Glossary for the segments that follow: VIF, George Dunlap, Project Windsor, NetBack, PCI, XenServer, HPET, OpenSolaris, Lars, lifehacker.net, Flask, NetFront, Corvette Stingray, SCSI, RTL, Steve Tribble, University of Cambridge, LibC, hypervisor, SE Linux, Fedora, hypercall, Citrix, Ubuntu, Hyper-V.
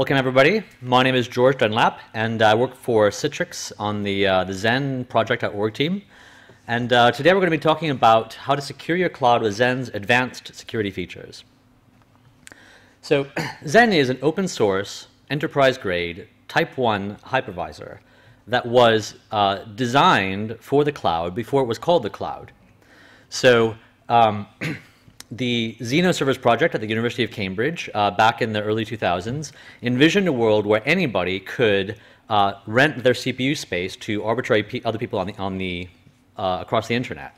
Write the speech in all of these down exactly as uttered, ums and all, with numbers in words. Welcome, everybody. My name is George Dunlap, and I work for Citrix on the, uh, the Xen Project dot org team. And uh, today we're going to be talking about how to secure your cloud with Xen's advanced security features. So Xen is an open source, enterprise-grade, type one hypervisor that was uh, designed for the cloud before it was called the cloud. So um, the Xenoservers project at the University of Cambridge uh, back in the early two thousands envisioned a world where anybody could uh, rent their C P U space to arbitrary pe other people on the, on the, uh, across the internet.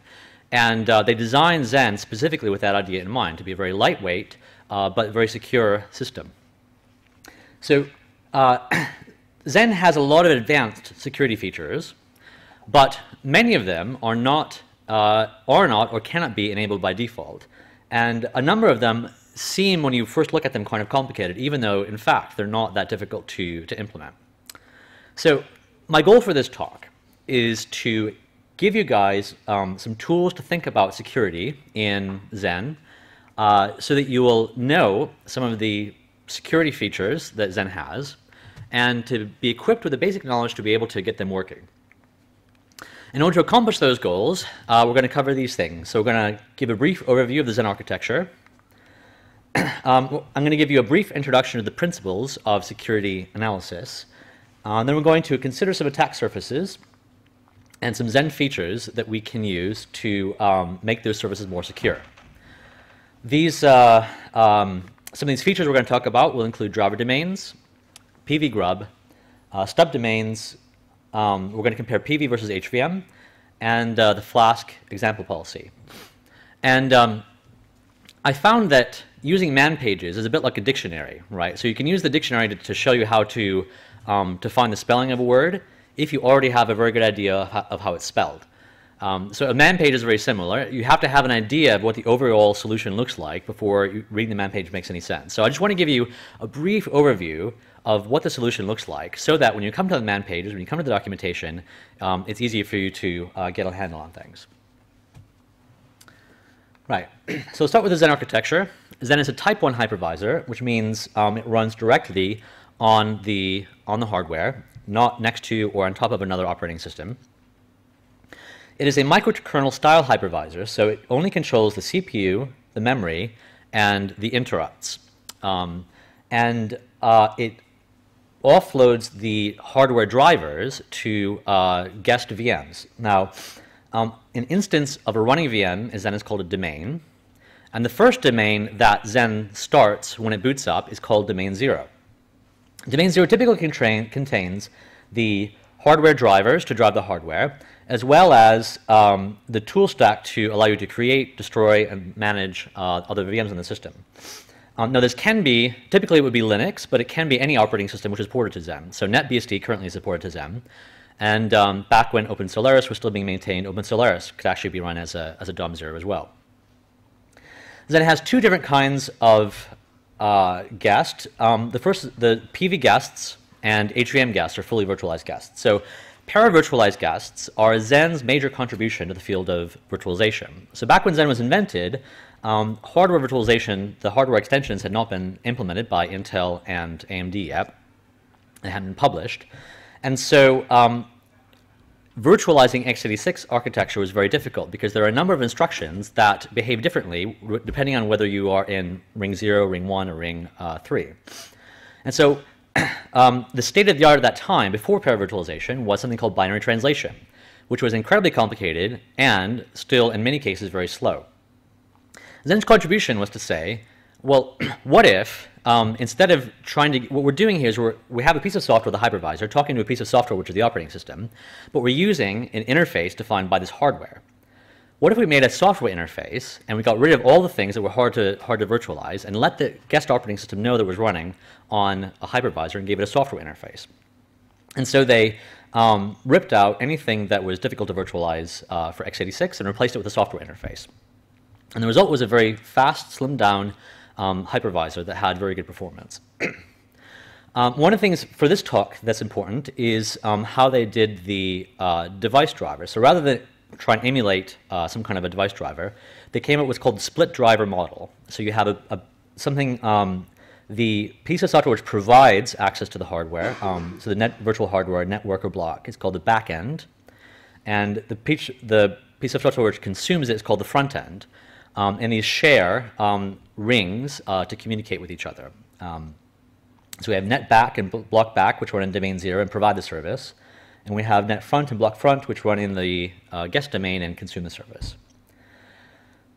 And uh, they designed Xen specifically with that idea in mind, to be a very lightweight uh, but very secure system. So uh, Xen has a lot of advanced security features, but many of them are not, uh, are not or cannot be enabled by default. And a number of them seem, when you first look at them, kind of complicated, even though, in fact, they're not that difficult to, to implement. So my goal for this talk is to give you guys um, some tools to think about security in Xen uh, so that you will know some of the security features that Xen has and to be equipped with the basic knowledge to be able to get them working. In order to accomplish those goals, uh, we're going to cover these things. So we're going to give a brief overview of the Xen architecture. um, I'm going to give you a brief introduction to the principles of security analysis. Uh, and then we're going to consider some attack surfaces and some Xen features that we can use to um, make those services more secure. These, uh, um, some of these features we're going to talk about will include driver domains, P V grub, uh, stub domains. Um, we're going to compare P V versus H V M, and uh, the Flask example policy. And um, I found that using man pages is a bit like a dictionary, right? So you can use the dictionary to, to show you how to, um, to find the spelling of a word if you already have a very good idea of how, of how it's spelled. Um, so a man page is very similar. You have to have an idea of what the overall solution looks like before you, reading the man page makes any sense. So I just want to give you a brief overview of what the solution looks like so that when you come to the man pages, when you come to the documentation, um, it's easier for you to uh, get a handle on things. Right, so let's start with the Xen architecture. Xen is a type one hypervisor, which means um, it runs directly on the, on the hardware, not next to or on top of another operating system. It is a microkernel style hypervisor, so it only controls the C P U, the memory, and the interrupts. Um, and uh, it offloads the hardware drivers to uh, guest V Ms. Now, um, an instance of a running V M is then is called a domain, and the first domain that Xen starts when it boots up is called domain zero. Domain zero typically contain, contains the hardware drivers to drive the hardware, as well as um, the tool stack to allow you to create, destroy, and manage uh, other V Ms in the system. Um, now, this can be, typically it would be Linux, but it can be any operating system which is ported to Xen. So NetBSD currently is ported to Xen. And um, back when OpenSolaris was still being maintained, OpenSolaris could actually be run as a, as a D O M zero as well. Xen has two different kinds of uh, guests. Um, the first, the P V guests and H V M guests are fully virtualized guests. So para-virtualized guests are Xen's major contribution to the field of virtualization. So back when Xen was invented, Um, hardware virtualization, the hardware extensions had not been implemented by Intel and A M D yet. They hadn't been published. And so um, virtualizing x eighty-six architecture was very difficult because there are a number of instructions that behave differently depending on whether you are in ring zero, ring one, or ring three. And so um, the state of the art at that time, before para-virtualization, was something called binary translation, which was incredibly complicated and still, in many cases, very slow. Xen's contribution was to say, well, what if, um, instead of trying to, what we're doing here is we're, we have a piece of software, the hypervisor, talking to a piece of software, which is the operating system, but we're using an interface defined by this hardware. What if we made a software interface and we got rid of all the things that were hard to, hard to virtualize and let the guest operating system know that it was running on a hypervisor and gave it a software interface? And so they um, ripped out anything that was difficult to virtualize uh, for x eighty-six and replaced it with a software interface. And the result was a very fast, slimmed-down um, hypervisor that had very good performance. um, one of the things for this talk that's important is um, how they did the uh, device driver. So rather than try and emulate uh, some kind of a device driver, they came up with what's called the split driver model. So you have a, a, something um, the piece of software which provides access to the hardware, um, so the net virtual hardware network or block, is called the back end. And the piece, the piece of software which consumes it is called the front end. Um, and these share um, rings uh, to communicate with each other. Um, so we have NetBack and block back, which run in domain zero and provide the service. And we have NetFront and block front, which run in the uh, guest domain and consume the service.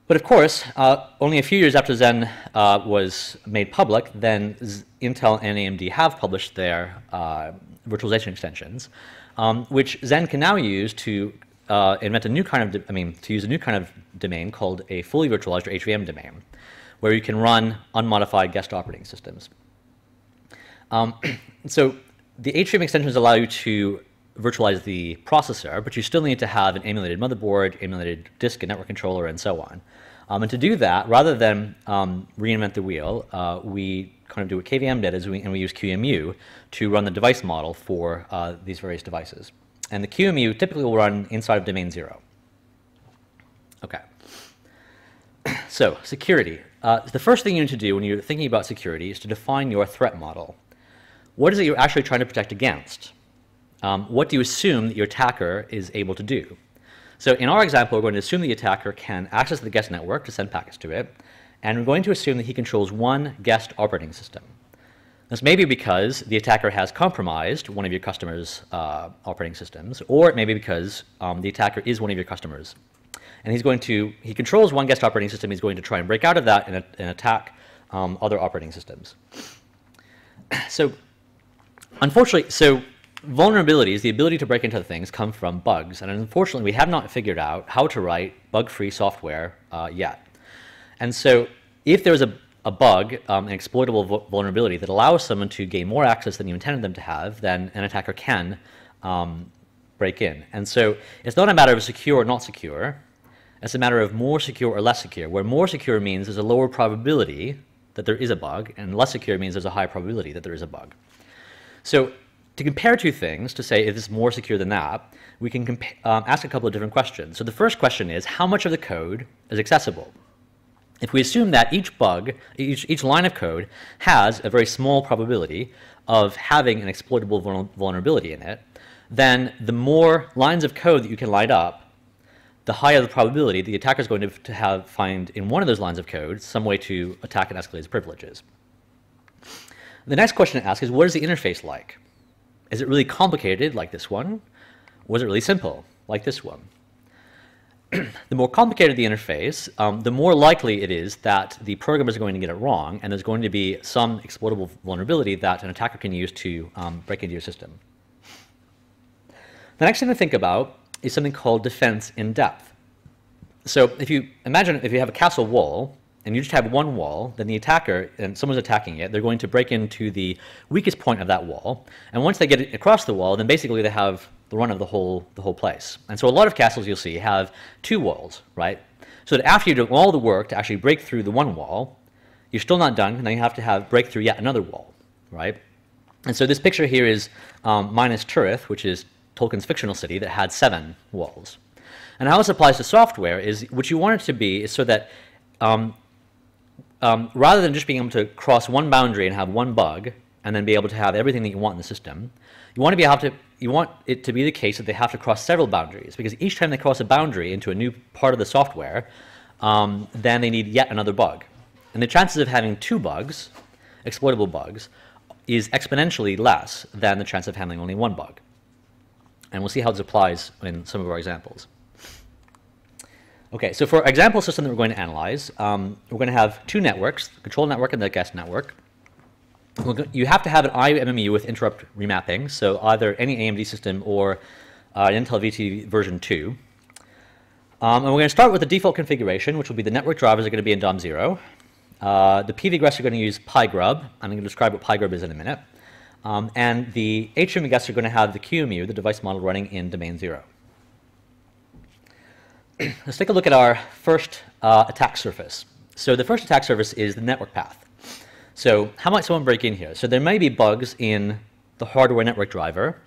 But of course, uh, only a few years after Xen uh, was made public, then Z Intel and A M D have published their uh, virtualization extensions, um, which Xen can now use to uh, invent a new kind of—I mean—to use a new kind of domain called a fully virtualized or H V M domain, where you can run unmodified guest operating systems. Um, so the H V M extensions allow you to virtualize the processor, but you still need to have an emulated motherboard, emulated disk and network controller, and so on. Um, and to do that, rather than um, reinvent the wheel, uh, we kind of do what K V M did, is we, and we use Q E M U to run the device model for uh, these various devices. And the Q E M U typically will run inside of domain zero. Okay. So, security. Uh, the first thing you need to do when you're thinking about security is to define your threat model. What is it you're actually trying to protect against? Um, what do you assume that your attacker is able to do? So in our example, we're going to assume the attacker can access the guest network to send packets to it, and we're going to assume that he controls one guest operating system. This may be because the attacker has compromised one of your customer's uh, operating systems, or it may be because um, the attacker is one of your customers. And he's going to, he controls one guest operating system, he's going to try and break out of that and, and attack um, other operating systems. So, unfortunately, so, vulnerabilities, the ability to break into things, come from bugs, and unfortunately we have not figured out how to write bug-free software uh, yet. And so if there is a, a bug, um, an exploitable vulnerability that allows someone to gain more access than you intended them to have, then an attacker can um, break in. And so it's not a matter of secure or not secure, it's a matter of more secure or less secure, where more secure means there's a lower probability that there is a bug, and less secure means there's a high probability that there is a bug. So, to compare two things, to say if it's more secure than that, we can um, ask a couple of different questions. So the first question is, how much of the code is accessible? If we assume that each bug, each, each line of code has a very small probability of having an exploitable vul vulnerability in it, then the more lines of code that you can line up, the higher the probability the attacker is going to, to have, find in one of those lines of code some way to attack and escalate his privileges. The next question to ask is, what is the interface like? Is it really complicated, like this one? Was it really simple, like this one? The more complicated the interface, um, the more likely it is that the programmers are going to get it wrong, and there's going to be some exploitable vulnerability that an attacker can use to um, break into your system. The next thing to think about is something called defense in depth. So if you imagine if you have a castle wall, and you just have one wall, then the attacker, and someone's attacking it, they're going to break into the weakest point of that wall. And once they get across the wall, then basically they have the run of the whole, the whole place. And so a lot of castles you'll see have two walls, right? So that after you do all the work to actually break through the one wall, you're still not done, and then you have to have break through yet another wall, right? And so this picture here is um, minus Turith, which is Tolkien's fictional city that had seven walls. And how this applies to software is what you want it to be is so that um, Um, rather than just being able to cross one boundary and have one bug and then be able to have everything that you want in the system, you want, to be able to, you want it to be the case that they have to cross several boundaries, because each time they cross a boundary into a new part of the software, um, then they need yet another bug. And the chances of having two bugs, exploitable bugs, is exponentially less than the chance of having only one bug. And we'll see how this applies in some of our examples. Okay, so for our example system that we're going to analyze, um, we're going to have two networks, the control network and the guest network. You have to have an I O M M U with interrupt remapping, so either any A M D system or uh, an Intel V T version two. Um, and we're going to start with the default configuration, which will be the network drivers are going to be in D O M zero. Uh, the P V guests are going to use PyGrub. I'm going to describe what PyGrub is in a minute. Um, and the H V M guests are going to have the Q E M U, the device model, running in domain zero. Let's take a look at our first uh, attack surface. So the first attack surface is the network path. So how might someone break in here? So there may be bugs in the hardware network driver.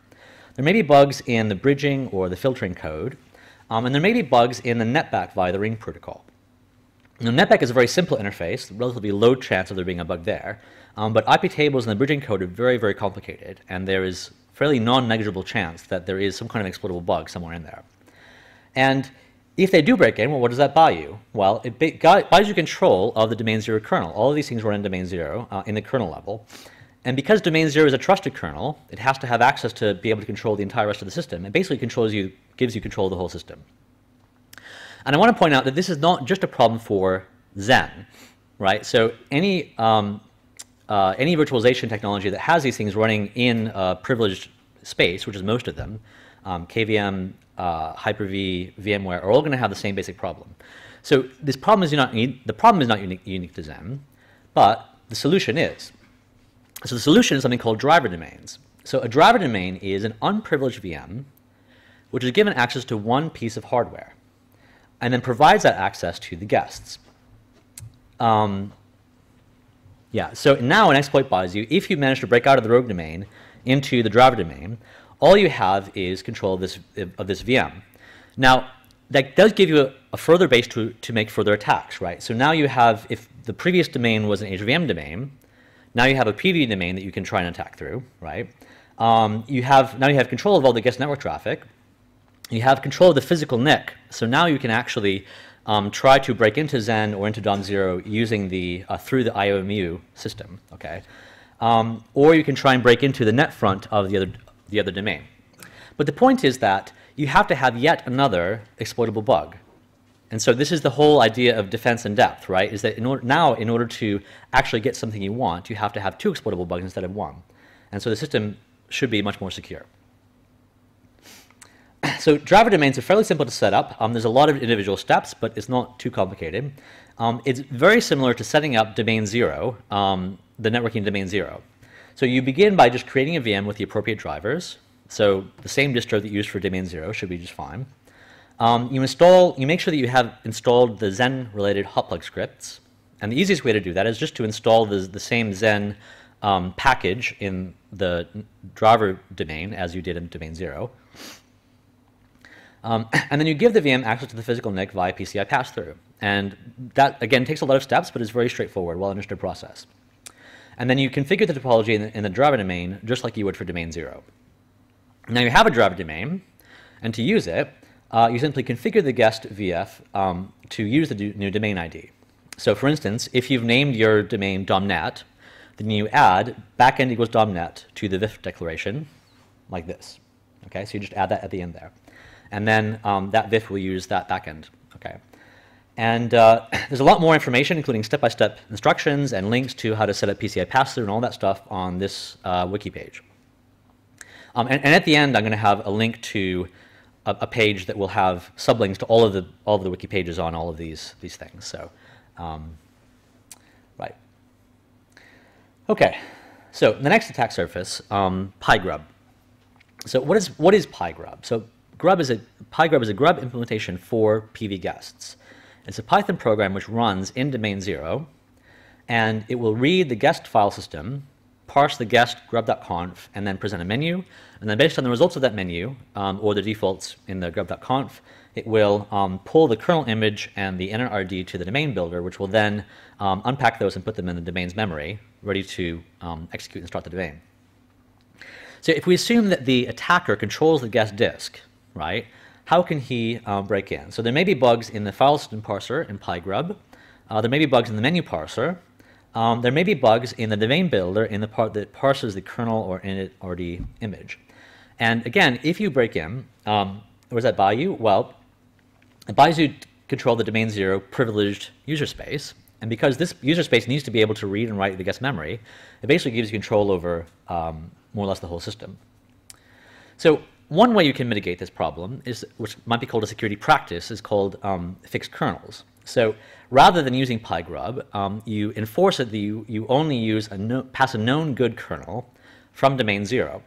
There may be bugs in the bridging or the filtering code. Um, and there may be bugs in the NetBack via the ring protocol. Now, NetBack is a very simple interface, relatively low chance of there being a bug there. Um, but I P tables and the bridging code are very, very complicated, and there is fairly non-negligible chance that there is some kind of exploitable bug somewhere in there. And if they do break in, well, what does that buy you? Well, it buys you control of the domain zero kernel. All of these things run in domain zero uh, in the kernel level. And because domain zero is a trusted kernel, it has to have access to be able to control the entire rest of the system. It basically controls you, gives you control of the whole system. And I want to point out that this is not just a problem for Xen, right? So any, um, uh, any virtualization technology that has these things running in uh, privileged space, which is most of them, um, K V M, uh, Hyper-V, VMware, are all going to have the same basic problem. So this problem is not, the problem is not unique, unique to Xen, but the solution is. So the solution is something called driver domains. So a driver domain is an unprivileged V M which is given access to one piece of hardware and then provides that access to the guests. Um, yeah, so now an exploit buys you, if you manage to break out of the rogue domain into the driver domain, all you have is control of this, of this V M. Now, that does give you a, a further base to, to make further attacks, right? So now you have, if the previous domain was an H V M domain, now you have a P V domain that you can try and attack through, right? Um, you have, now you have control of all the guest network traffic. You have control of the physical N I C. So now you can actually um, try to break into Xen or into D O M zero using the, uh, through the I O M M U system, okay? Um, or you can try and break into the net front of the other, the other domain. But the point is that you have to have yet another exploitable bug. And so this is the whole idea of defense in depth, right? Is that in order, now in order to actually get something you want, you have to have two exploitable bugs instead of one. And so the system should be much more secure. So driver domains are fairly simple to set up. Um, there's a lot of individual steps, but it's not too complicated. Um, it's very similar to setting up domain zero, um, the networking domain zero. So you begin by just creating a V M with the appropriate drivers. So the same distro that you used for domain zero should be just fine. Um, you install, you make sure that you have installed the Xen-related hotplug scripts, and the easiest way to do that is just to install the, the same Xen um, package in the driver domain as you did in domain zero. Um, and then you give the V M access to the physical N I C via P C I pass-through, and that again takes a lot of steps, but is very straightforward, well-understood process. And then you configure the topology in the, in the driver domain just like you would for domain zero. Now you have a driver domain, and to use it, Uh, you simply configure the guest V F um, to use the do new domain I D. So for instance, if you've named your domain domnet, then you add backend equals domnet to the V I F declaration like this. Okay, so you just add that at the end there. And then um, that V I F will use that backend. Okay. And uh, there's a lot more information, including step-by-step instructions and links to how to set up P C I pass-through and all that stuff on this uh, wiki page. Um, and, and at the end, I'm going to have a link to a page that will have sublinks to all of the all of the wiki pages on all of these these things. So, um, right. Okay. So the next attack surface, um, PyGrub. So what is what is PyGrub? So Grub is a PyGrub is a Grub implementation for P V guests. It's a Python program which runs in domain zero, and it will read the guest file system, parse the guest grub dot conf, and then present a menu. And then based on the results of that menu, um, or the defaults in the grub dot conf, it will um, pull the kernel image and the inner R D to the domain builder, which will then um, unpack those and put them in the domain's memory, ready to um, execute and start the domain. So if we assume that the attacker controls the guest disk, right, how can he uh, break in? So there may be bugs in the file system parser in PyGrub. Uh, there may be bugs in the menu parser. Um, there may be bugs in the domain builder in the part that parses the kernel or init R D image. And again, if you break in, um, what does that buy you? Well, it buys you control of the domain zero privileged user space. And because this user space needs to be able to read and write the guest memory, it basically gives you control over um, more or less the whole system. So one way you can mitigate this problem, is, which might be called a security practice, is called um, fixed kernels. So rather than using PyGrub, um, you enforce it that you, you only use a no, pass a known good kernel from domain zero.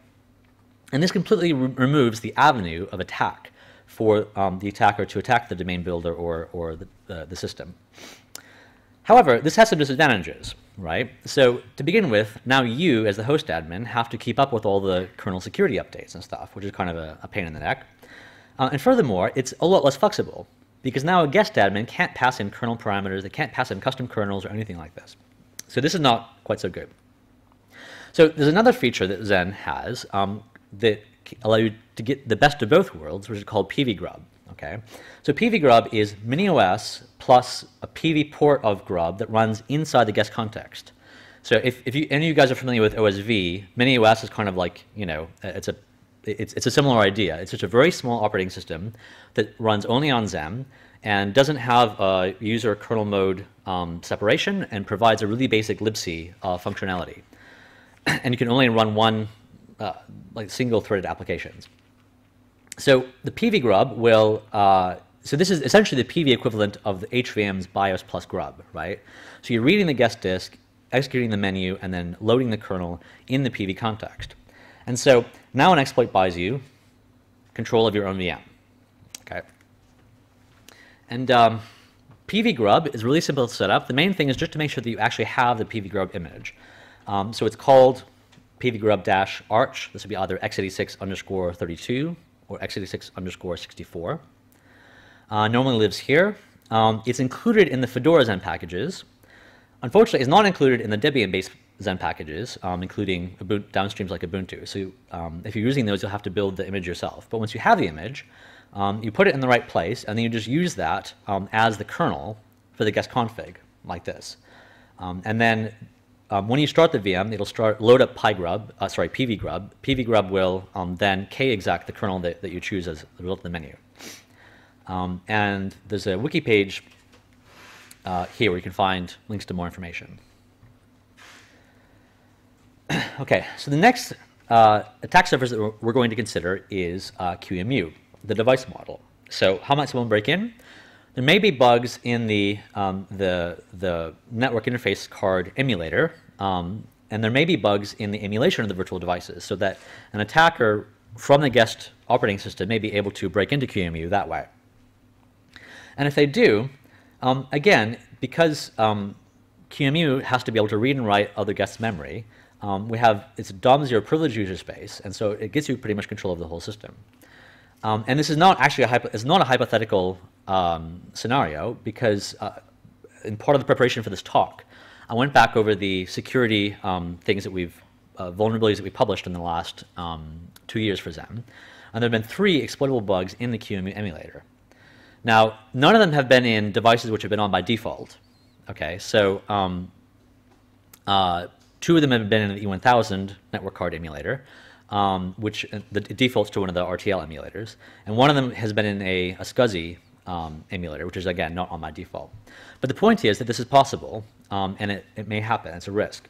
And this completely re removes the avenue of attack for um, the attacker to attack the domain builder or, or the, uh, the system. However, this has some disadvantages, right? So to begin with, now you as the host admin have to keep up with all the kernel security updates and stuff, which is kind of a, a pain in the neck. Uh, and furthermore, it's a lot less flexible, because now a guest admin can't pass in kernel parameters, they can't pass in custom kernels or anything like this. So this is not quite so good. So there's another feature that Xen has um, that allow you to get the best of both worlds, which is called P V grub. Okay, so P V grub is MiniOS plus a P V port of grub that runs inside the guest context. So if, if you, any of you guys are familiar with O S V, MiniOS is kind of like, you know, it's a, it's, it's a similar idea. It's just a very small operating system that runs only on Xen and doesn't have a user kernel mode um, separation and provides a really basic libc uh, functionality. And you can only run one, uh, like single-threaded applications. So the P V grub will, uh, so this is essentially the P V equivalent of the H V M's BIOS plus grub, right? So you're reading the guest disk, executing the menu, and then loading the kernel in the P V context. And so now an exploit buys you control of your own V M. Okay. And um, P V grub is really simple to set up. The main thing is just to make sure that you actually have the P V grub image. Um, so it's called P V grub dash arch. This would be either x eighty-six underscore thirty-two or x eighty-six underscore sixty-four. Uh, normally lives here. Um, it's included in the Fedora Xen packages. Unfortunately, it's not included in the Debian-based Xen packages, um, including Ubuntu, downstreams like Ubuntu. So um, if you're using those, you'll have to build the image yourself. But once you have the image, um, you put it in the right place, and then you just use that um, as the kernel for the guest config, like this. Um, and then um, when you start the V M, it'll start load up PyGrub, uh, sorry, P V grub. P V grub will um, then k exec the kernel that, that you choose as the result of the menu. Um, and there's a wiki page Uh, here where you can find links to more information. Okay, so the next uh, attack surface that we're, we're going to consider is uh, Q E M U, the device model. So how might someone break in? There may be bugs in the, um, the, the network interface card emulator, um, and there may be bugs in the emulation of the virtual devices, so that an attacker from the guest operating system may be able to break into Q E M U that way. And if they do, Um, again, because um, Q E M U has to be able to read and write other guests' memory, um, we have it's a D O M zero privileged user space, and so it gives you pretty much control of the whole system. Um, and this is not actually a hypo it's not a hypothetical um, scenario, because uh, in part of the preparation for this talk, I went back over the security um, things that we've uh, vulnerabilities that we published in the last um, two years for Xen, and there have been three exploitable bugs in the Q E M U emulator. Now, none of them have been in devices which have been on by default. Okay, so um, uh, two of them have been in the E one thousand network card emulator, um, which uh, the, it defaults to one of the R T L emulators, and one of them has been in a, a SCSI um, emulator, which is again not on by default. But the point is that this is possible, um, and it, it may happen. It's a risk,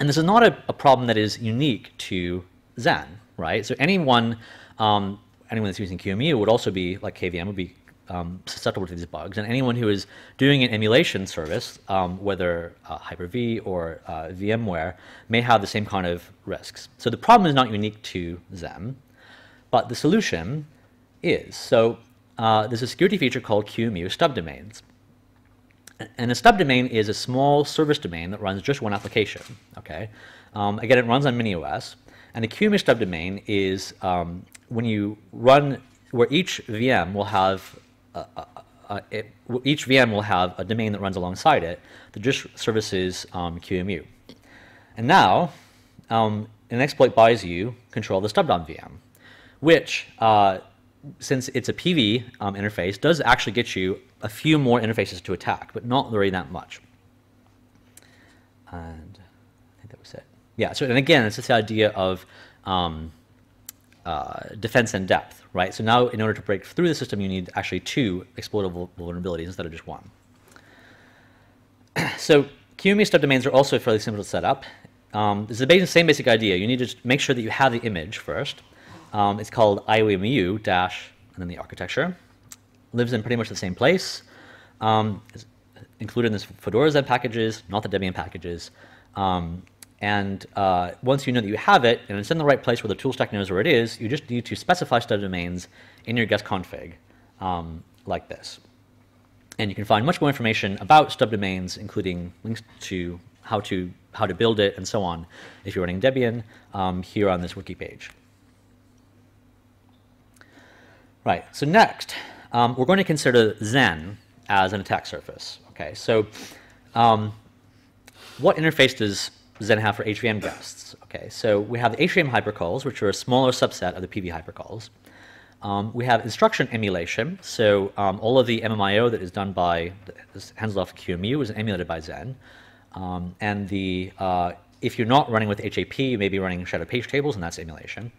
and this is not a, a problem that is unique to Xen, right? So anyone, um, anyone that's using Q E M U would also be like K V M would be. Um, susceptible to these bugs, and anyone who is doing an emulation service, um, whether uh, Hyper-V or uh, VMware, may have the same kind of risks. So the problem is not unique to Xen, but the solution is. So uh, there's a security feature called Q E M U subdomains, and a subdomain is a small service domain that runs just one application. Okay, um, again, it runs on MiniOS, and the Q E M U subdomain is um, when you run where each V M will have Uh, uh, uh, it, each V M will have a domain that runs alongside it that just services um, Q E M U. And now, um, an exploit buys you control of the subdom V M, which, uh, since it's a P V um, interface, does actually get you a few more interfaces to attack, but not really that much. And I think that was it. Yeah, so and again, it's this idea of um, Uh, defense in depth, right? So now in order to break through the system, you need actually two exploitable vulnerabilities instead of just one. So Q E M U subdomains are also fairly simple to set up. Um, this is the same basic idea. You need to just make sure that you have the image first. Um, it's called I O M M U dash, and then the architecture. Lives in pretty much the same place. Um, it's included in this Fedora Xen packages, not the Debian packages. Um, And uh, once you know that you have it, and it's in the right place where the tool stack knows where it is, you just need to specify subdomains in your guest config, um, like this. And you can find much more information about subdomains, including links to how to how to build it and so on, if you're running Debian, um, here on this wiki page. Right. So next, um, we're going to consider Xen as an attack surface. Okay. So, um, what interface does Xen have for H V M guests. Okay, so we have the H V M hypercalls, which are a smaller subset of the P V hypercalls. Um, we have instruction emulation, so um, all of the M M I O that is done by this hands-off Q E M U is emulated by Xen. Um, and the uh, if you're not running with H A P, you may be running shadow page tables, and that's emulation.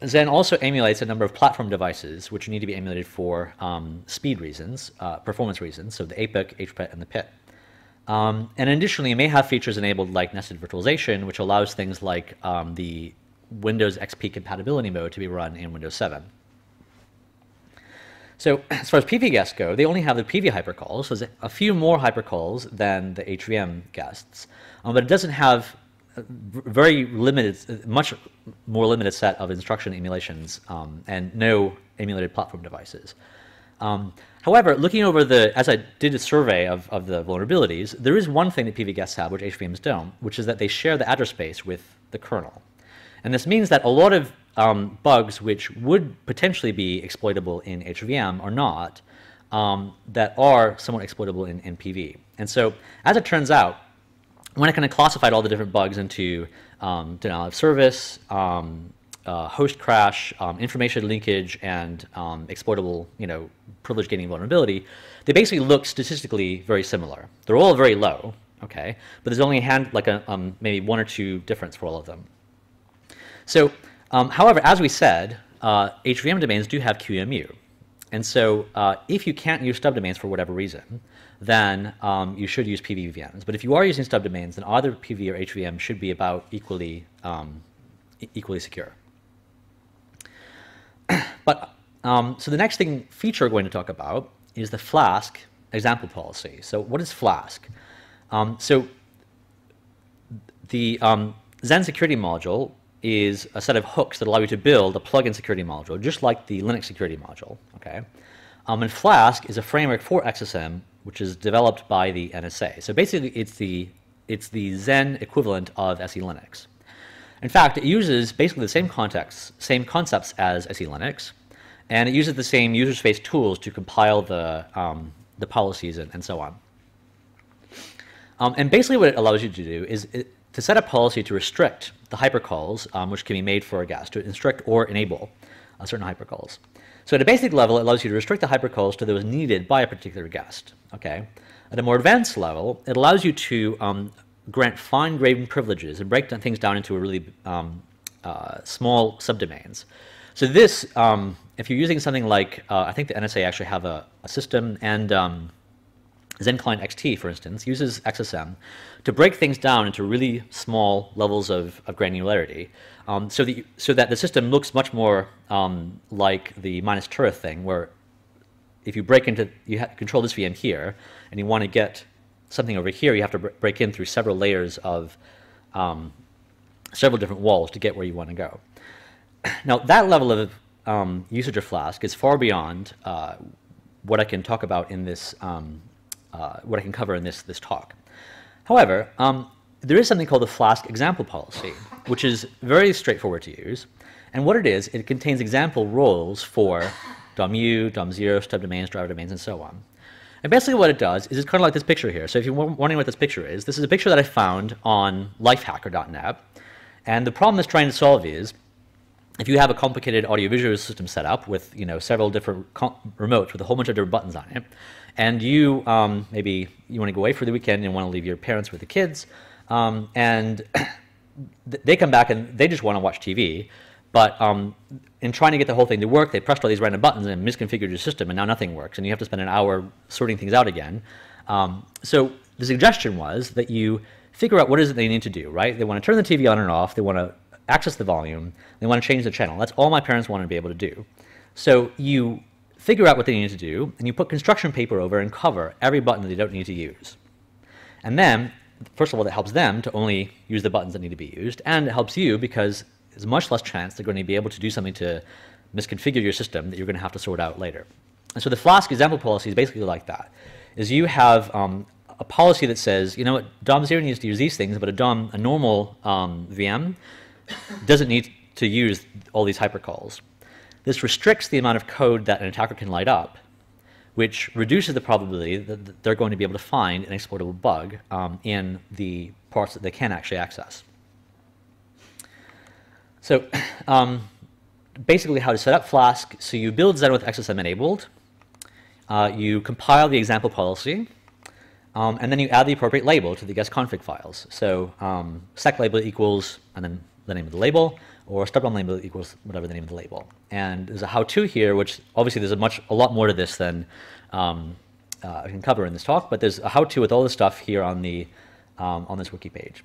Xen also emulates a number of platform devices which need to be emulated for um, speed reasons, uh, performance reasons, so the A P I C, H P E T, and the P I T. Um, and additionally, you may have features enabled like nested virtualization, which allows things like um, the Windows X P compatibility mode to be run in Windows seven. So as far as P V guests go, they only have the P V hypercalls, so there's a few more hypercalls than the H V M guests, um, but it doesn't have a very limited, much more limited set of instruction emulations um, and no emulated platform devices. Um, however, looking over the, as I did a survey of, of the vulnerabilities, there is one thing that P V guests have, which H V Ms don't, which is that they share the address space with the kernel. And this means that a lot of um, bugs which would potentially be exploitable in H V M are not, um, that are somewhat exploitable in, in P V. And so, as it turns out, when I kind of classified all the different bugs into um, denial of service, um, Uh, host crash, um, information leakage, and um, exploitable, you know, privilege gaining vulnerability, they basically look statistically very similar. They're all very low, okay, but there's only a hand, like a, um, maybe one or two difference for all of them. So, um, however, as we said, uh, H V M domains do have Q E M U, and so uh, if you can't use subdomains for whatever reason, then um, you should use P V V Ms. But if you are using subdomains, then either P V or H V M should be about equally um, e equally secure. But um, so the next thing feature we're going to talk about is the Flask example policy. So what is Flask? Um, so the um, Xen security module is a set of hooks that allow you to build a plugin security module, just like the Linux security module. Okay, um, and Flask is a framework for X S M, which is developed by the N S A. So basically, it's the it's the Xen equivalent of S E Linux. In fact, it uses basically the same contexts, same concepts as S E Linux, and it uses the same user space tools to compile the, um, the policies and, and so on. Um, and basically what it allows you to do is it, to set a policy to restrict the hypercalls, um, which can be made for a guest, to restrict or enable uh, certain hypercalls. So at a basic level, it allows you to restrict the hypercalls to those needed by a particular guest. Okay. At a more advanced level, it allows you to um, grant fine-grained privileges and break things down into a really um, uh, small subdomains. So this, um, if you're using something like, uh, I think the N S A actually have a, a system, and um, Xen Client X T, for instance, uses X S M to break things down into really small levels of, of granularity, um, so, that you, so that the system looks much more um, like the minus turret thing, where if you break into, you control this V M here, and you want to get something over here, you have to break in through several layers of um, several different walls to get where you want to go. Now, that level of um, usage of Flask is far beyond uh, what I can talk about in this, um, uh, what I can cover in this, this talk. However, um, there is something called the Flask example policy, which is very straightforward to use. And what it is, it contains example roles for D O M U, D O M zero, subdomains, driver domains, and so on. And basically what it does is it's kind of like this picture here. So if you're wondering what this picture is, this is a picture that I found on lifehacker dot net. And the problem it's trying to solve is, if you have a complicated audiovisual system set up with, you know, several different remotes with a whole bunch of different buttons on it, and you um, maybe you want to go away for the weekend and want to leave your parents with the kids, um, and they come back and they just want to watch T V. But um, in trying to get the whole thing to work, they pressed all these random buttons and misconfigured your system, and now nothing works, and you have to spend an hour sorting things out again. Um, so the suggestion was that you figure out what it is that they need to do, right? They want to turn the T V on and off, they want to access the volume, they want to change the channel. That's all my parents wanted to be able to do. So you figure out what they need to do, and you put construction paper over and cover every button that they don't need to use. And then, first of all, that helps them to only use the buttons that need to be used, and it helps you because there's much less chance they're going to be able to do something to misconfigure your system that you're going to have to sort out later. And so the Flask example policy is basically like that, is you have um, a policy that says, you know what, D O M zero needs to use these things, but a D O M, a normal um, V M doesn't need to use all these hypercalls. This restricts the amount of code that an attacker can light up, which reduces the probability that they're going to be able to find an exploitable bug um, in the parts that they can actually access. So um, basically how to set up Flask. So you build Xen with X S M enabled. Uh, you compile the example policy. Um, and then you add the appropriate label to the guest config files. So um, sec label equals and then the name of the label, or stub-on label equals whatever the name of the label. And there's a how-to here, which obviously there's a much a lot more to this than um, uh, I can cover in this talk. But there's a how-to with all this stuff here on the um, on this wiki page.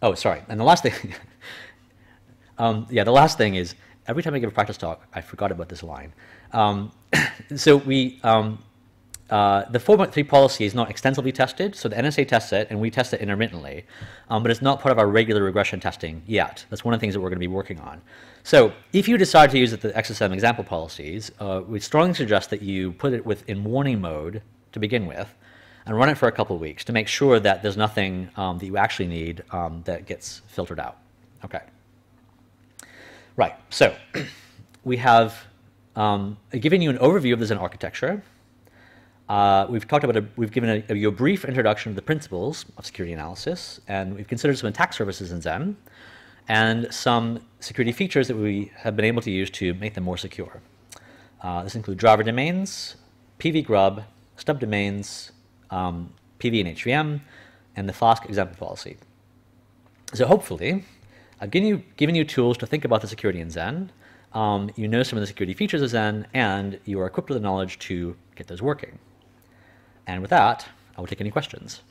Oh, sorry. And the last thing, um, yeah, the last thing is every time I give a practice talk, I forgot about this line. Um, so we, um, uh, the four point three policy is not extensively tested, so the N S A tests it, and we test it intermittently, um, but it's not part of our regular regression testing yet. That's one of the things that we're going to be working on. So if you decide to use it, the X S M example policies, uh, we strongly suggest that you put it within warning mode to begin with, and run it for a couple of weeks to make sure that there's nothing um, that you actually need um, that gets filtered out. Okay. Right, so we have Um, giving you an overview of the Xen architecture. Uh, we've talked about a, we've given you a, a brief introduction of the principles of security analysis, and we've considered some attack services in Xen, and some security features that we have been able to use to make them more secure. Uh, this includes driver domains, P V grub, stub domains, um, P V and H V M, and the Flask example policy. So hopefully, I've given you, given you tools to think about the security in Xen. Um, you know some of the security features of Xen, and you are equipped with the knowledge to get those working. And with that, I will take any questions.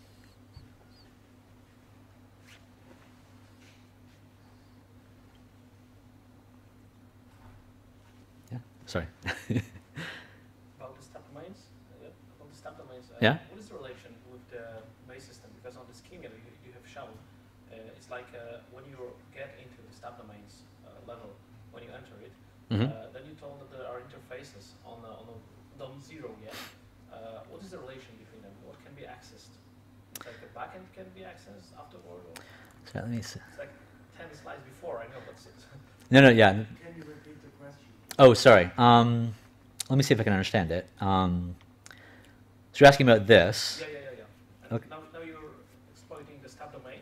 Yeah, sorry. About the stub domains? Uh, about the stub domains uh, yeah? What is the relation with the base system? Because on the schema you, you have shown, uh, it's like uh, when you get into the stub domains uh, level, when you enter it, mm-hmm. uh, then you told that there are interfaces on the, on the D O M zero yet. Uh, what is the relation between them? What can be accessed? Like the backend can be accessed afterward? Or so let me see. It's like ten slides before, I know, but it's... No, no, yeah. Can you repeat the question? Oh, sorry. Um, let me see if I can understand it. Um, so you're asking about this. Yeah, yeah, yeah, yeah. And okay. now, now you're exploiting the stub domain.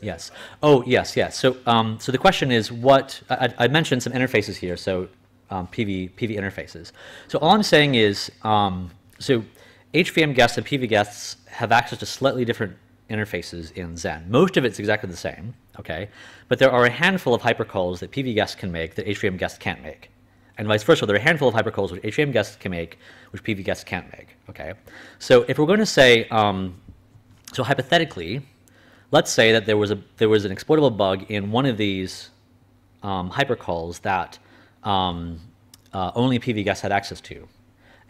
Yes. Oh, yes, yes. So, um, so the question is what, I, I mentioned some interfaces here, so um, P V, P V interfaces. So all I'm saying is, um, so H V M guests and P V guests have access to slightly different interfaces in Xen. Most of it's exactly the same, okay? But there are a handful of hypercalls that P V guests can make that H V M guests can't make. And vice versa, there are a handful of hypercalls which H V M guests can make, which P V guests can't make, okay? So if we're going to say, um, so hypothetically, let's say that there was a there was an exploitable bug in one of these um, hypercalls that um, uh, only P V guests had access to,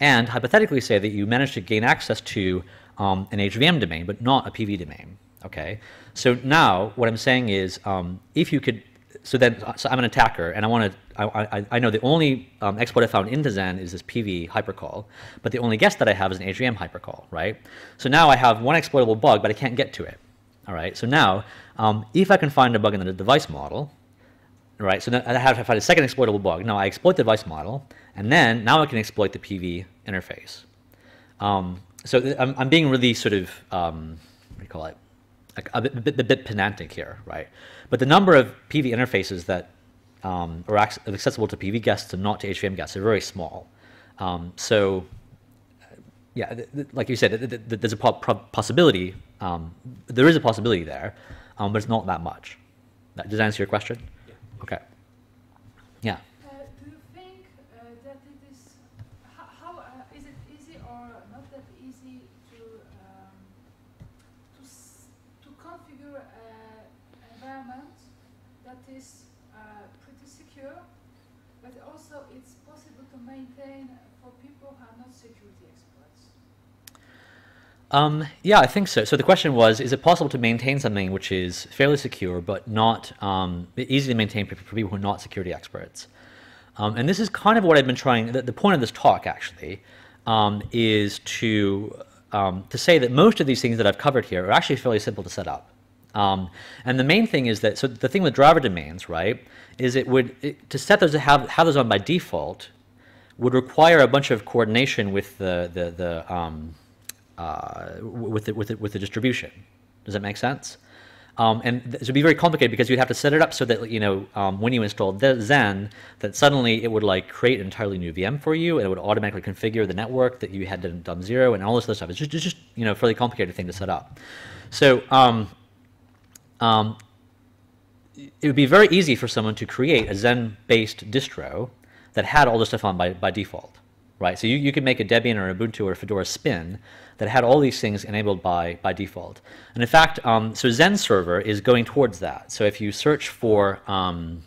and hypothetically say that you managed to gain access to um, an H V M domain but not a P V domain. Okay, so now what I'm saying is um, if you could, so then so I'm an attacker and I want to I, I I know the only um, exploit I found in Xen is this P V hypercall, but the only guest that I have is an H V M hypercall, right? So now I have one exploitable bug, but I can't get to it. All right, so now, um, if I can find a bug in the device model, right, so now I have to find a second exploitable bug. Now I exploit the device model, and then now I can exploit the P V interface. Um, so I'm, I'm being really sort of, um, what do you call it, like a bit, bit, bit pedantic here, right? But the number of P V interfaces that um, are accessible to P V guests and not to H V M guests are very small. Um, so, yeah, like you said, there's a possibility. Um, there is a possibility there, um, but it's not that much. Does that answer your question? Yeah. Okay. Yeah. Uh, do you think uh, that it is how, how uh, is it easy or not that easy to um, to s to configure an environment that is uh, pretty secure, but also it's possible to maintain for people who are not security experts? Um, yeah, I think so. So the question was, is it possible to maintain something which is fairly secure but not um, easy to maintain for people who are not security experts? Um, and this is kind of what I've been trying, the, the point of this talk actually, um, is to, um, to say that most of these things that I've covered here are actually fairly simple to set up. Um, and the main thing is that, so the thing with driver domains, right, is it would, it, to set those, to have, have those on by default would require a bunch of coordination with the, the, the um, uh, with the, with the, with the distribution. Does that make sense? Um, and this would be very complicated because you'd have to set it up so that, you know, um, when you installed Xen, that suddenly it would like create an entirely new V M for you, and it would automatically configure the network that you had done D O M zero and all this other stuff. It's just, it's just, you know, a fairly complicated thing to set up. So um, um, it would be very easy for someone to create a Xen-based distro that had all this stuff on by, by default, right? So you, you could make a Debian or Ubuntu or Fedora spin that had all these things enabled by, by default. And in fact, um, so XenServer is going towards that. So if you search for um,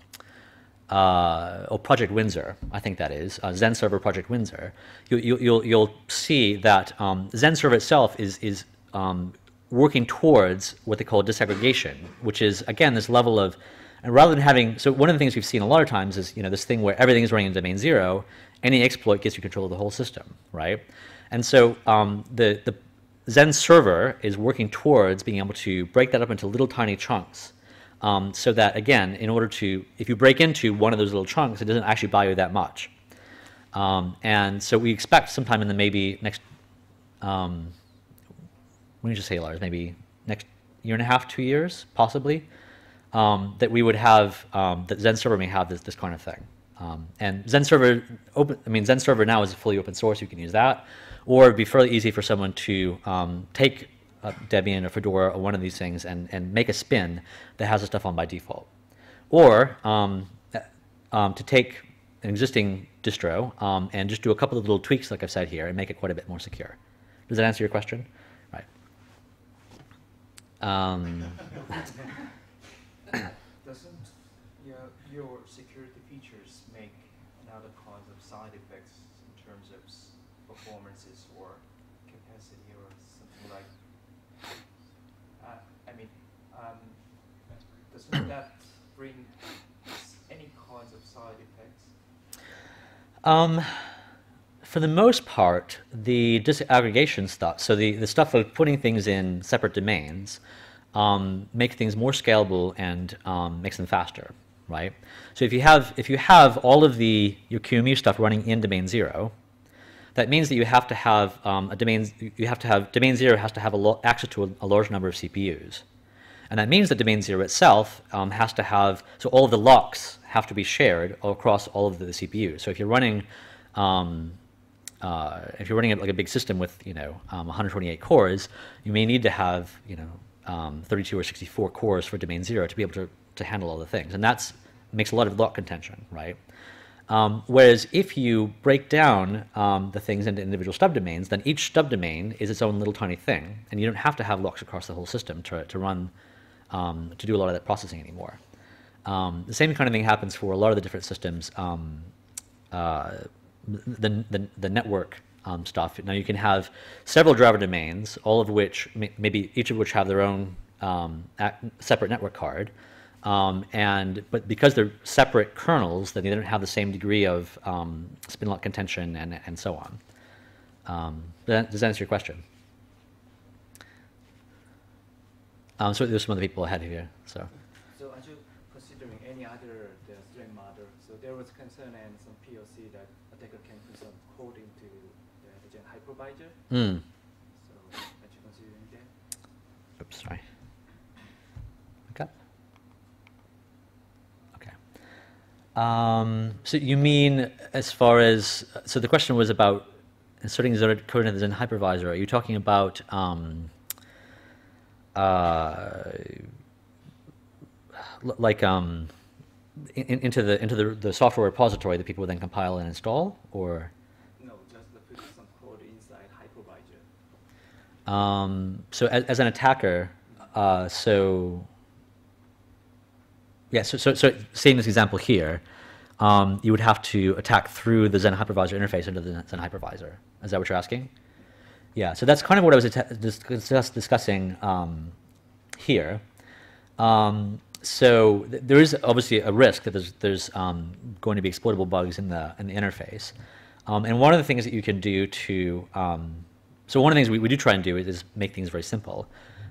uh, oh, Project Windsor, I think that is, uh, XenServer Project Windsor, you, you, you'll, you'll see that um, XenServer itself is, is um, working towards what they call disaggregation, which is, again, this level of, and rather than having, so one of the things we've seen a lot of times is, you know, this thing where everything is running in domain zero, any exploit gets you control of the whole system, right? And so um, the, the XenServer is working towards being able to break that up into little tiny chunks um, so that, again, in order to, if you break into one of those little chunks, it doesn't actually buy you that much. Um, and so we expect sometime in the maybe next, um, let me just say, Lars, maybe next year and a half, two years, possibly, um, that we would have, um, that XenServer may have this, this kind of thing. Um, and XenServer, open, I mean, XenServer now is fully open source. You can use that. Or it'd be fairly easy for someone to um, take uh, Debian or Fedora or one of these things and, and make a spin that has the stuff on by default. Or um, um, to take an existing distro um, and just do a couple of little tweaks, like I've said here, and make it quite a bit more secure. Does that answer your question? Right. Um, Doesn't yeah, your security features make another cause of side effects in terms of performances or capacity or something like uh, I mean, um, doesn't that bring any cause of side effects? Um, for the most part, the disaggregation stuff, so the, the stuff of putting things in separate domains, um, make things more scalable and um, makes them faster, right? So if you have, if you have all of the, your Q E M U stuff running in domain zero, that means that you have to have um, a domain. You have to have domain zero has to have a access to a, a large number of C P Us, and that means that domain zero itself um, has to have. So all of the locks have to be shared across all of the, the C P Us. So if you're running, um, uh, if you're running like a big system with you know um, one hundred twenty-eight cores, you may need to have you know um, thirty-two or sixty-four cores for domain zero to be able to to handle all the things, and that's makes a lot of lock contention, right? Um, whereas if you break down um, the things into individual subdomains, then each subdomain is its own little tiny thing, and you don't have to have locks across the whole system to, to run, um, to do a lot of that processing anymore. Um, the same kind of thing happens for a lot of the different systems, um, uh, the, the, the network um, stuff. Now you can have several driver domains, all of which, may, maybe each of which have their own um, separate network card. Um, and but because they're separate kernels, then they don't have the same degree of um, spin lock contention and and so on. Um, does that answer your question? Um, so there's some other people ahead here. So. So are you considering any other the stream model? So there was concern and some P O C that attacker can put some code into the, the Xen hypervisor. Mm. So are you considering that? Oops, sorry. Um, so you mean as far as, so the question was about inserting Xen code into the Xen hypervisor. Are you talking about um, uh, like um, in, into the into the, the software repository that people would then compile and install, or? No, just the put some code inside hypervisor. Um, so as, as an attacker, uh, so. Yeah, so, so, so seeing this example here, um, you would have to attack through the Xen hypervisor interface into the Xen hypervisor. Is that what you're asking? Yeah, so that's kind of what I was discuss discussing um, here. Um, so th there is obviously a risk that there's, there's um, going to be exploitable bugs in the, in the interface. Um, and one of the things that you can do to, um, so one of the things we, we do try and do is make things very simple.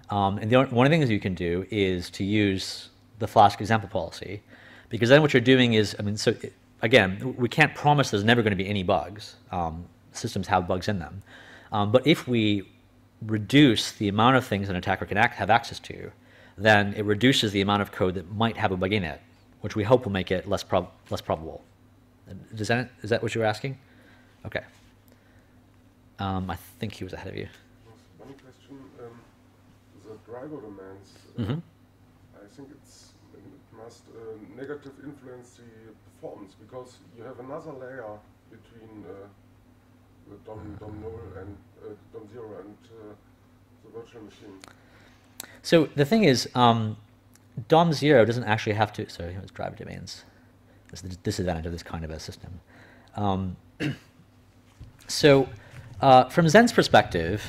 Um, and the, one of the things you can do is to use the Flask example policy, because then what you're doing is, I mean, so it, again, we can't promise there's never going to be any bugs. Um, systems have bugs in them. Um, but if we reduce the amount of things an attacker can ac have access to, then it reduces the amount of code that might have a bug in it, which we hope will make it less prob less probable. Does that, is that what you were asking? Okay. Um, I think he was ahead of you. One question: um, the driver domains. Uh, mm-hmm. I think it's, it must uh, negative influence the performance, because you have another layer between uh, the D O M zero and uh, D O M zero and uh, the virtual machine. So the thing is, um, D O M zero doesn't actually have to. Sorry, it was driver domains. That's the disadvantage of this kind of a system. Um, so uh, from Xen's perspective,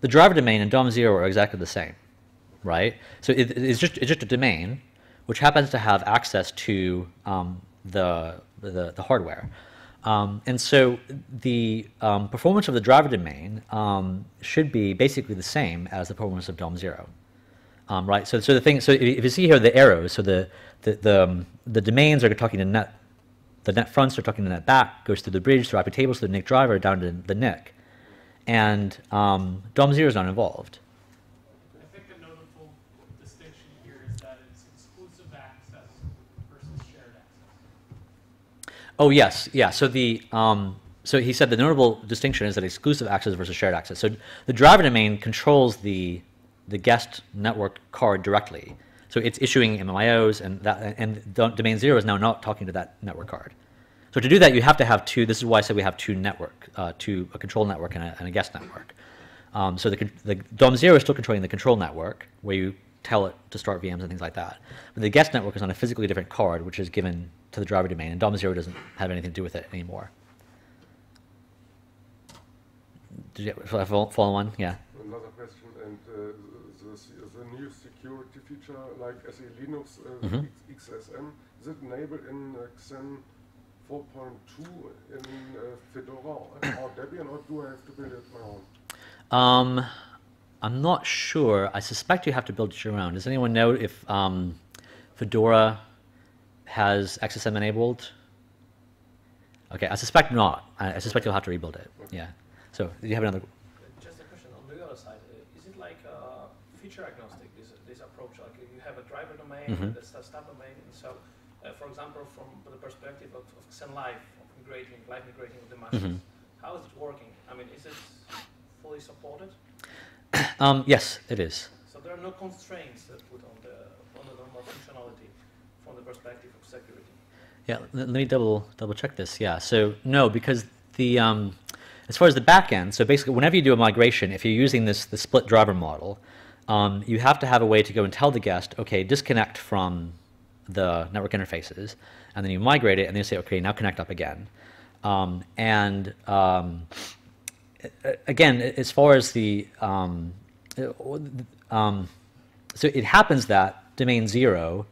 the driver domain and D O M zero are exactly the same, right? So it, it's, just, it's just a domain which happens to have access to um, the, the, the hardware. Um, and so the um, performance of the driver domain um, should be basically the same as the performance of D O M zero. Um, right, so so the thing, so if you see here the arrows, so the the the, um, the domains are talking to net, the net fronts are talking to net back, goes through the bridge, through I P tables, through the N I C driver, down to the N I C, and um, D O M zero is not involved. I think a notable distinction here is that it's exclusive access versus shared access. Oh yes, yeah. So the um, so he said the notable distinction is that exclusive access versus shared access. So the driver domain controls the the guest network card directly. So it's issuing M M I Os, and that, and domain zero is now not talking to that network card. So to do that, you have to have two, this is why I said we have two network, uh, two, a control network and a, and a guest network. Um, so the, the D O M zero is still controlling the control network, where you tell it to start V Ms and things like that. But the guest network is on a physically different card, which is given to the driver domain, and D O M zero doesn't have anything to do with it anymore. Did you follow one? Yeah. Another question. And, uh, the new security feature like S E Linux, uh, mm-hmm. X S M, is it enabled in uh, Xen four point two in uh, Fedora or Debian, or do I have to build it on my own? Um, I'm not sure. I suspect you have to build it your own. Does anyone know if um, Fedora has X S M enabled? Okay, I suspect not. I, I suspect you'll have to rebuild it. Okay. Yeah. So, do you have another? Just a question on the other side. Feature agnostic, this, this approach, like you have a driver domain, mm-hmm. that's a subdomain, and so, uh, for example, from the perspective of, of Xen Live, of migrating, live migrating of the machines, mm-hmm. how is it working? I mean, is it fully supported? Um, yes, it is. So there are no constraints that put on the, on the normal functionality from the perspective of security. Yeah, let, let me double double check this. Yeah, so no, because the um, as far as the backend, so basically, whenever you do a migration, if you're using this the split driver model. Um, you have to have a way to go and tell the guest, okay, disconnect from the network interfaces, and then you migrate it, and then you say, okay, now connect up again. Um, and um, again, as far as the, um, um, so it happens that domain zero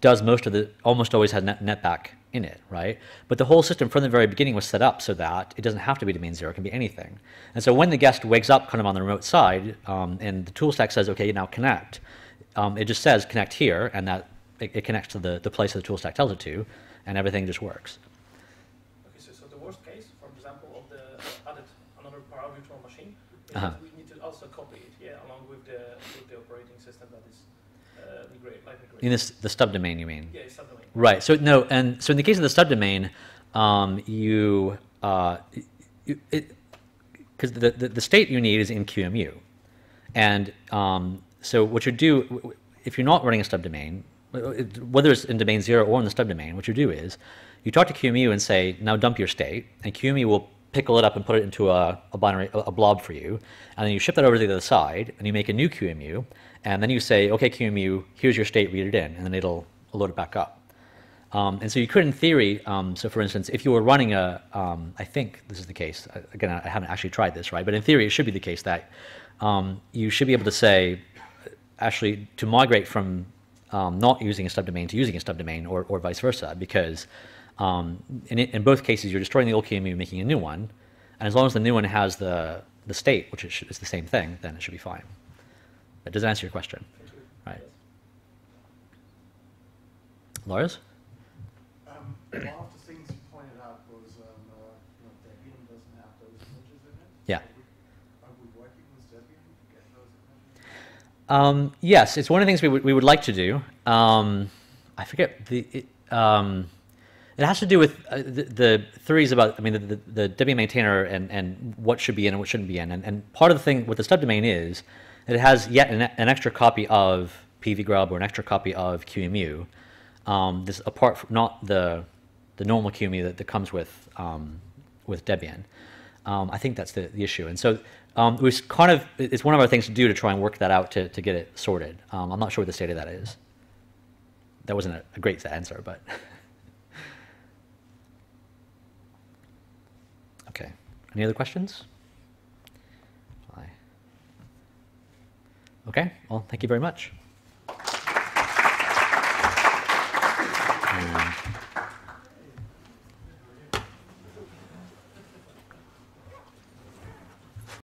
does most of the, almost always has net, netback in it, right? But the whole system from the very beginning was set up so that it doesn't have to be domain zero, it can be anything. And so when the guest wakes up kind of on the remote side, um, and the tool stack says, okay, now connect, um, it just says connect here, and that it, it connects to the, the place that the tool stack tells it to, and everything just works. Okay, so, so the worst case, for example, of the added another virtual machine, is uh-huh. that we need to also copy it, yeah, along with the, with the operating system that is uh, migrate, migrate. In this, the subdomain, you mean? Yeah, subdomain. Right. So no, and so in the case of the subdomain, um, you because uh, the, the the state you need is in Q E M U, and um, so what you do if you're not running a subdomain, whether it's in domain zero or in the subdomain, what you do is you talk to Q E M U and say now dump your state, and Q E M U will pickle it up and put it into a, a binary a blob for you, and then you ship that over to the other side, and you make a new Q E M U, and then you say okay Q E M U, here's your state, read it in, and then it'll load it back up. Um, and so you could, in theory, um, so for instance, if you were running a, um, I think this is the case, again, I haven't actually tried this, right? But in theory, it should be the case that um, you should be able to say, actually, to migrate from um, not using a subdomain to using a subdomain, or, or vice versa, because um, in, in both cases, you're destroying the old Q E M U, making a new one, and as long as the new one has the, the state, which is, is the same thing, then it should be fine. But does that answer your question? Right. Lars? One of the things you pointed out was um, uh, you know, Debian doesn't have those images in it. Yeah. Are we, are we working with Debian? Um, yes, it's one of the things we would we would like to do. Um, I forget the. It, um, It has to do with uh, the, the theories about, I mean, the, the, the Debian maintainer and, and what should be in and what shouldn't be in. And, and part of the thing with the subdomain is that it has yet an, an extra copy of P V grub or an extra copy of Q E M U, um, this apart from not the, the normal Q E M U that, that comes with, um, with Debian. Um, I think that's the, the issue. And so um, it was kind of, it's one of our things to do to try and work that out to, to get it sorted. Um, I'm not sure what the state of that is. That wasn't a, a great answer, but... Any other questions? Okay, well, thank you very much.